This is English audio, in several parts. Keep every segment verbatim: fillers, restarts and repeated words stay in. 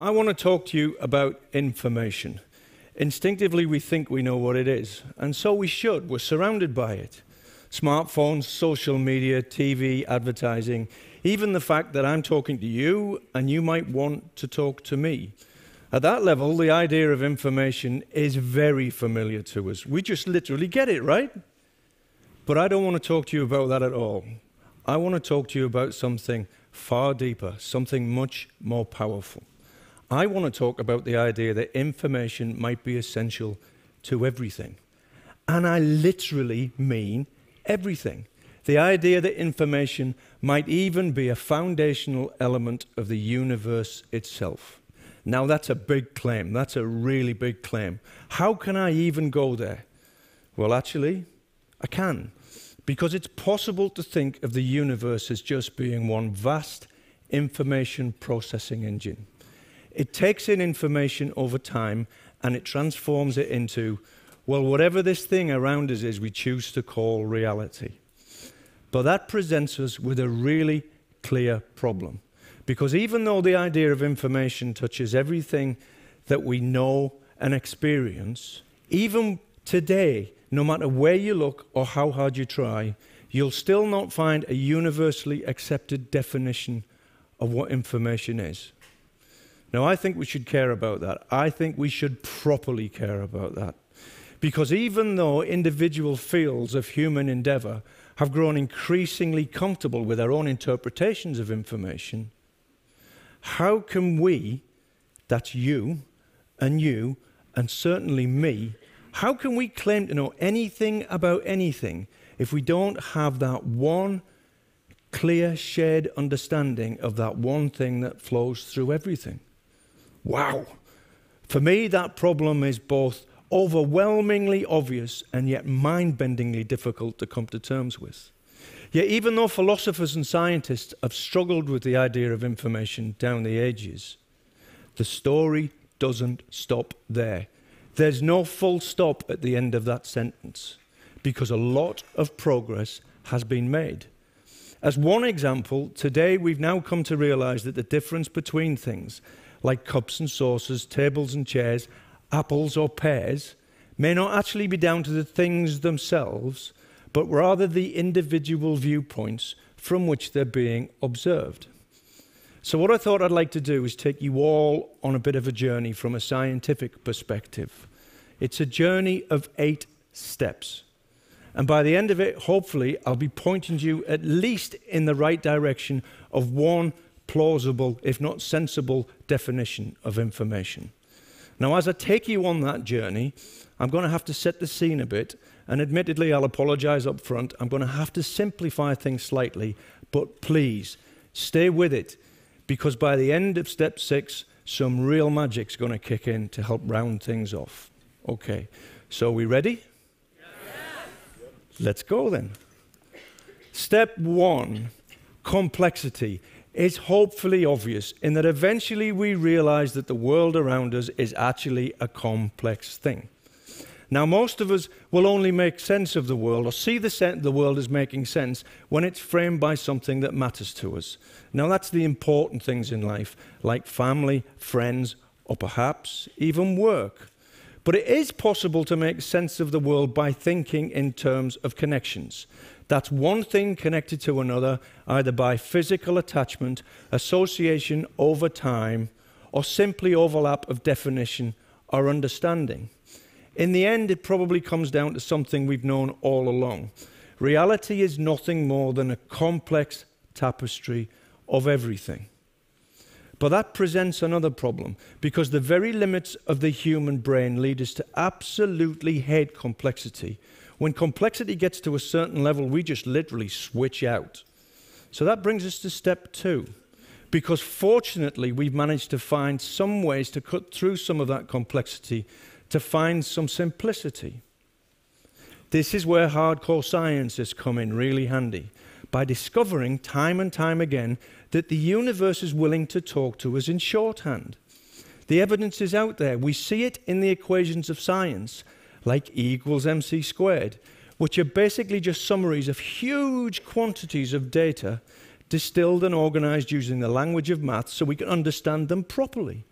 I want to talk to you about information. Instinctively, we think we know what it is, and so we should. We're surrounded by it. Smartphones, social media, T V, advertising, even the fact that I'm talking to you and you might want to talk to me. At that level, the idea of information is very familiar to us. We just literally get it, right? But I don't want to talk to you about that at all. I want to talk to you about something far deeper, something much more powerful. I want to talk about the idea that information might be essential to everything. And I literally mean everything. The idea that information might even be a foundational element of the universe itself. Now that's a big claim. That's a really big claim. How can I even go there? Well, actually, I can. Because it's possible to think of the universe as just being one vast information processing engine. It takes in information over time, and it transforms it into, well, whatever this thing around us is we choose to call reality. But that presents us with a really clear problem. Because even though the idea of information touches everything that we know and experience, even today, no matter where you look or how hard you try, you'll still not find a universally accepted definition of what information is. Now, I think we should care about that. I think we should properly care about that. Because even though individual fields of human endeavor have grown increasingly comfortable with their own interpretations of information, how can we, that's you and you and certainly me, how can we claim to know anything about anything if we don't have that one clear, shared understanding of that one thing that flows through everything? Wow. For me, that problem is both overwhelmingly obvious and yet mind-bendingly difficult to come to terms with. Yet even though philosophers and scientists have struggled with the idea of information down the ages, the story doesn't stop there. There's no full stop at the end of that sentence, because a lot of progress has been made. As one example, today we've now come to realize that the difference between things like cups and saucers, tables and chairs, apples or pears, may not actually be down to the things themselves, but rather the individual viewpoints from which they're being observed. So what I thought I'd like to do is take you all on a bit of a journey from a scientific perspective. It's a journey of eight steps. And by the end of it, hopefully, I'll be pointing you at least in the right direction of one plausible, if not sensible, definition of information. Now, as I take you on that journey, I'm going to have to set the scene a bit, and admittedly, I'll apologize up front. I'm going to have to simplify things slightly, but please, stay with it, because by the end of step six, some real magic's going to kick in to help round things off. Okay, so we ready? Yes. Let's go then. Step one, complexity. It's hopefully obvious in that eventually we realize that the world around us is actually a complex thing. Now, most of us will only make sense of the world or see the, the world as making sense when it's framed by something that matters to us. Now, that's the important things in life, like family, friends, or perhaps even work. But it is possible to make sense of the world by thinking in terms of connections. That's one thing connected to another, either by physical attachment, association over time, or simply overlap of definition or understanding. In the end, it probably comes down to something we've known all along. Reality is nothing more than a complex tapestry of everything. But that presents another problem, because the very limits of the human brain lead us to absolutely hate complexity. When complexity gets to a certain level, we just literally switch out. So that brings us to step two, because fortunately, we've managed to find some ways to cut through some of that complexity to find some simplicity. This is where hardcore science has come in really handy, by discovering time and time again that the universe is willing to talk to us in shorthand. The evidence is out there. We see it in the equations of science, like E equals M C squared. which are basically just summaries of huge quantities of data distilled and organized using the language of maths so we can understand them properly.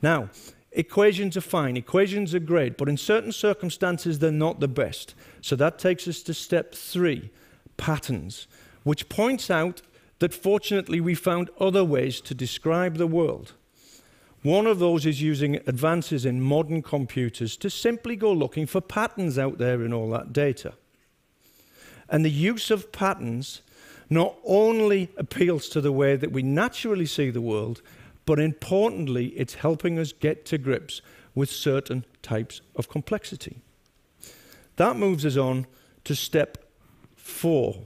Now, equations are fine, equations are great, but in certain circumstances they're not the best. So that takes us to step three, patterns, which points out that fortunately we found other ways to describe the world. One of those is using advances in modern computers to simply go looking for patterns out there in all that data. And the use of patterns not only appeals to the way that we naturally see the world, but importantly, it's helping us get to grips with certain types of complexity. That moves us on to step four,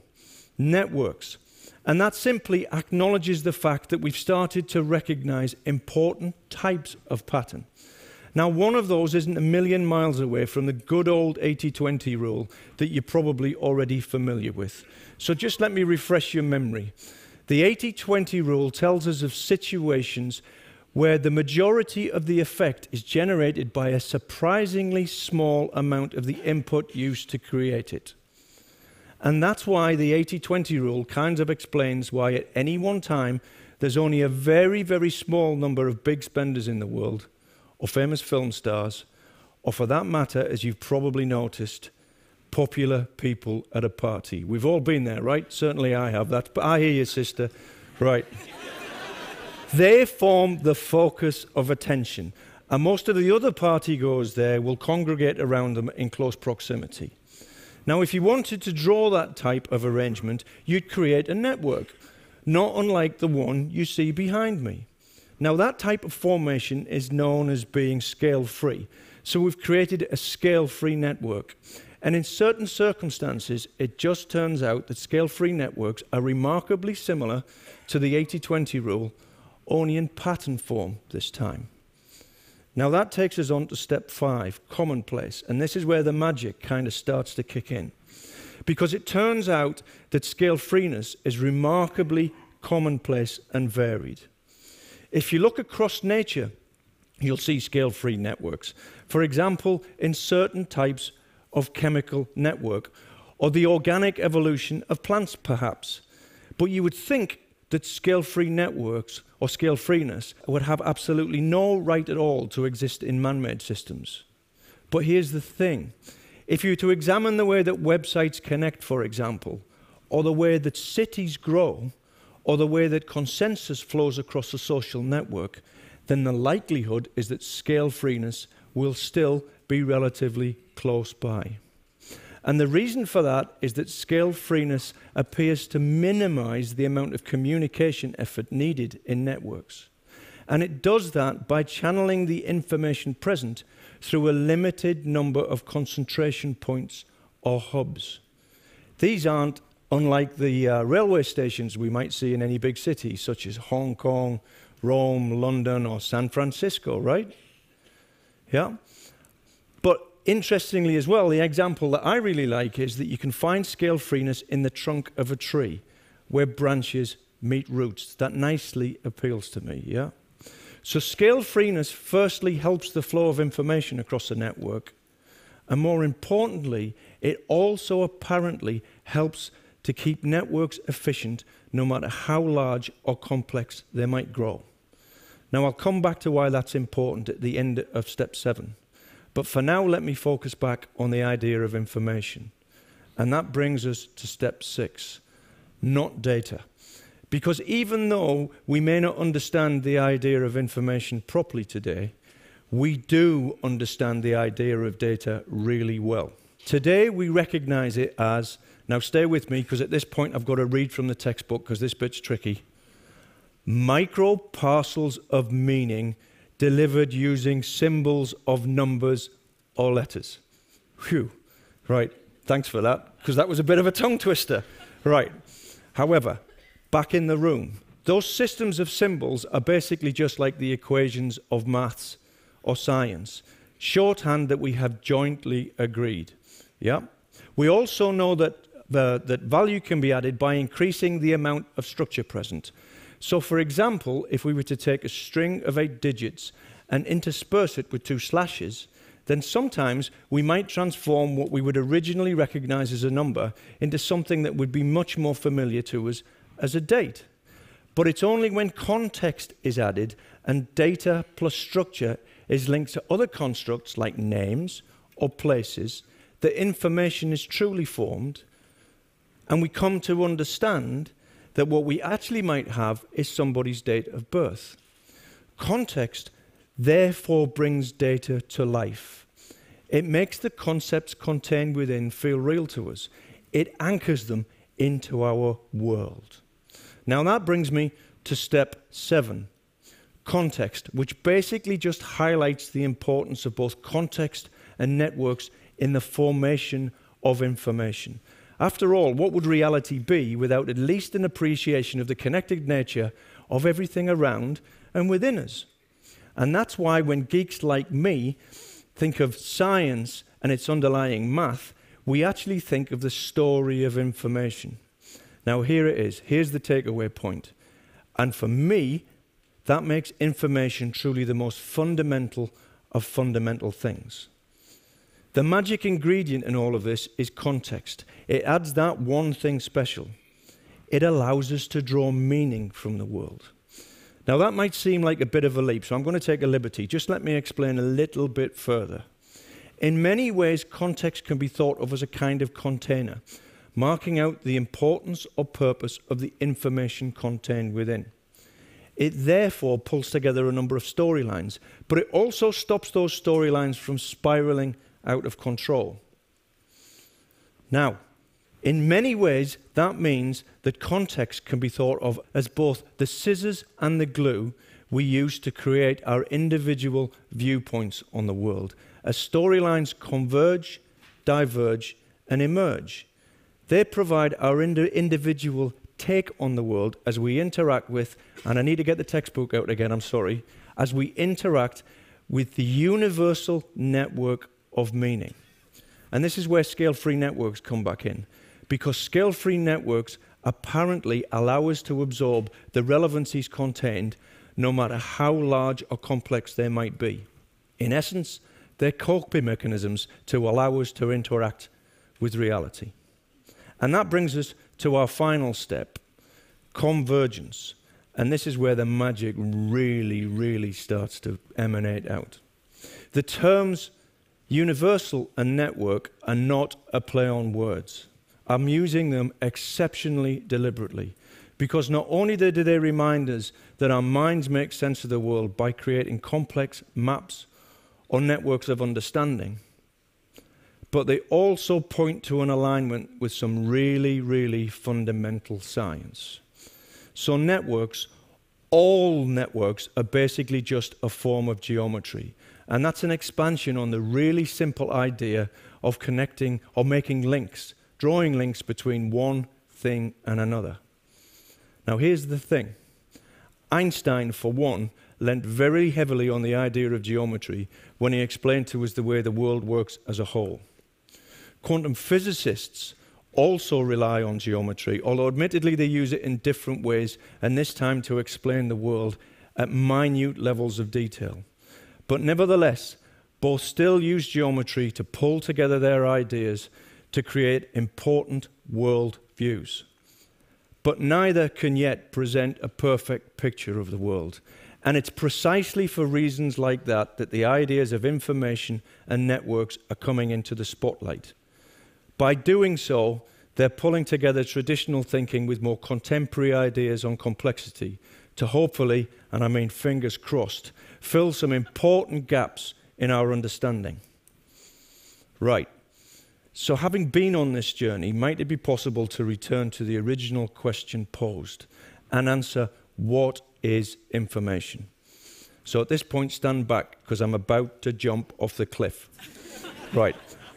networks. And that simply acknowledges the fact that we've started to recognize important types of pattern. Now, one of those isn't a million miles away from the good old eighty twenty rule that you're probably already familiar with. So just let me refresh your memory. The eighty twenty rule tells us of situations where the majority of the effect is generated by a surprisingly small amount of the input used to create it. And that's why the eighty twenty rule kind of explains why at any one time there's only a very, very small number of big spenders in the world, or famous film stars, or for that matter, as you've probably noticed, popular people at a party. We've all been there, right? Certainly I have that, but I hear you, sister. Right. They form the focus of attention, and most of the other partygoers there will congregate around them in close proximity. Now, if you wanted to draw that type of arrangement, you'd create a network, not unlike the one you see behind me. Now, that type of formation is known as being scale-free. So we've created a scale-free network. And in certain circumstances, it just turns out that scale-free networks are remarkably similar to the eighty twenty rule, only in pattern form this time. Now that takes us on to step five, commonplace, and this is where the magic kind of starts to kick in. Because it turns out that scale freeness is remarkably commonplace and varied. If you look across nature, you'll see scale-free networks. For example, in certain types of chemical network, or the organic evolution of plants perhaps. But you would think that scale-free networks or scale freeness would have absolutely no right at all to exist in man-made systems. But here's the thing. If you were to examine the way that websites connect, for example, or the way that cities grow, or the way that consensus flows across a social network, then the likelihood is that scale freeness will still be relatively close by. And the reason for that is that scale freeness appears to minimize the amount of communication effort needed in networks. And it does that by channeling the information present through a limited number of concentration points or hubs. These aren't unlike the uh, railway stations we might see in any big city, such as Hong Kong, Rome, London, or San Francisco, right? Yeah. But interestingly as well, the example that I really like is that you can find scale freeness in the trunk of a tree where branches meet roots. That nicely appeals to me, yeah? So scale freeness firstly helps the flow of information across the network, and more importantly, it also apparently helps to keep networks efficient no matter how large or complex they might grow. Now I'll come back to why that's important at the end of step seven. But for now, let me focus back on the idea of information. And that brings us to step six, not data. Because even though we may not understand the idea of information properly today, we do understand the idea of data really well. Today, we recognize it as, now stay with me, because at this point I've got to read from the textbook, because this bit's tricky, micro parcels of meaning delivered using symbols of numbers or letters. Phew. Right. Thanks for that, because that was a bit of a tongue twister. Right. However, back in the room, those systems of symbols are basically just like the equations of maths or science, shorthand that we have jointly agreed. Yeah. We also know that, the, that value can be added by increasing the amount of structure present. So, for example, if we were to take a string of eight digits and intersperse it with two slashes, then sometimes we might transform what we would originally recognize as a number into something that would be much more familiar to us as a date. But it's only when context is added and data plus structure is linked to other constructs like names or places that information is truly formed, and we come to understand that what we actually might have is somebody's date of birth. Context therefore brings data to life. It makes the concepts contained within feel real to us. It anchors them into our world. Now that brings me to step seven, context, which basically just highlights the importance of both context and networks in the formation of information. After all, what would reality be without at least an appreciation of the connected nature of everything around and within us? And that's why when geeks like me think of science and its underlying math, we actually think of the story of information. Now here it is. Here's the takeaway point. And for me, that makes information truly the most fundamental of fundamental things. The magic ingredient in all of this is context. It adds that one thing special. It allows us to draw meaning from the world. Now that might seem like a bit of a leap, so I'm going to take a liberty. Just let me explain a little bit further. In many ways, context can be thought of as a kind of container, marking out the importance or purpose of the information contained within. It therefore pulls together a number of storylines, but it also stops those storylines from spiraling out of control. Now, in many ways, that means that context can be thought of as both the scissors and the glue we use to create our individual viewpoints on the world, as storylines converge, diverge, and emerge. They provide our ind individual take on the world as we interact with, and I need to get the textbook out again, I'm sorry, as we interact with the universal network of meaning. And this is where scale-free networks come back in, because scale-free networks apparently allow us to absorb the relevancies contained, no matter how large or complex they might be. In essence, they're coping mechanisms to allow us to interact with reality. And that brings us to our final step, convergence. And this is where the magic really, really starts to emanate out. The terms universal and network are not a play on words. I'm using them exceptionally deliberately, because not only do they remind us that our minds make sense of the world by creating complex maps or networks of understanding, but they also point to an alignment with some really, really fundamental science. So networks, all networks, are basically just a form of geometry. And that's an expansion on the really simple idea of connecting or making links, drawing links between one thing and another. Now, here's the thing. Einstein, for one, lent very heavily on the idea of geometry when he explained to us the way the world works as a whole. Quantum physicists also rely on geometry, although admittedly they use it in different ways, and this time to explain the world at minute levels of detail. But nevertheless, both still use geometry to pull together their ideas to create important world views. But neither can yet present a perfect picture of the world. And it's precisely for reasons like that that the ideas of information and networks are coming into the spotlight. By doing so, they're pulling together traditional thinking with more contemporary ideas on complexity, to hopefully, and I mean fingers crossed, fill some important gaps in our understanding. Right. So having been on this journey, might it be possible to return to the original question posed and answer, what is information? So at this point, stand back, because I'm about to jump off the cliff. Right.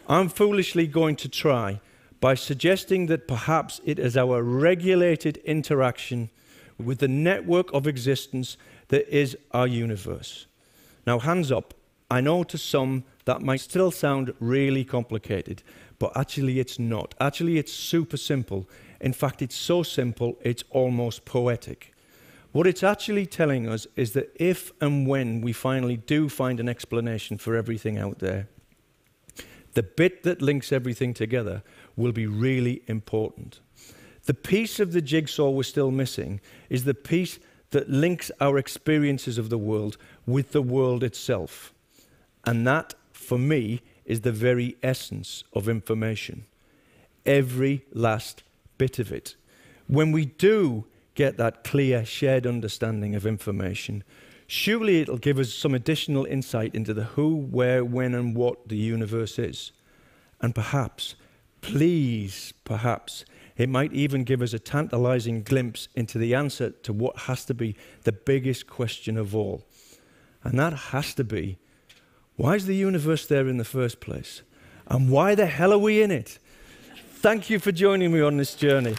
I'm foolishly going to try by suggesting that perhaps it is our regulated interaction with the network of existence that is our universe. Now, hands up. I know to some that might still sound really complicated, but actually it's not. Actually, it's super simple. In fact, it's so simple, it's almost poetic. What it's actually telling us is that if and when we finally do find an explanation for everything out there, the bit that links everything together, will be really important. The piece of the jigsaw we're still missing is the piece that links our experiences of the world with the world itself. And that, for me, is the very essence of information. Every last bit of it. When we do get that clear, shared understanding of information, surely it'll give us some additional insight into the who, where, when, and what the universe is. And perhaps, please, perhaps, it might even give us a tantalizing glimpse into the answer to what has to be the biggest question of all. And that has to be, why is the universe there in the first place? And why the hell are we in it? Thank you for joining me on this journey.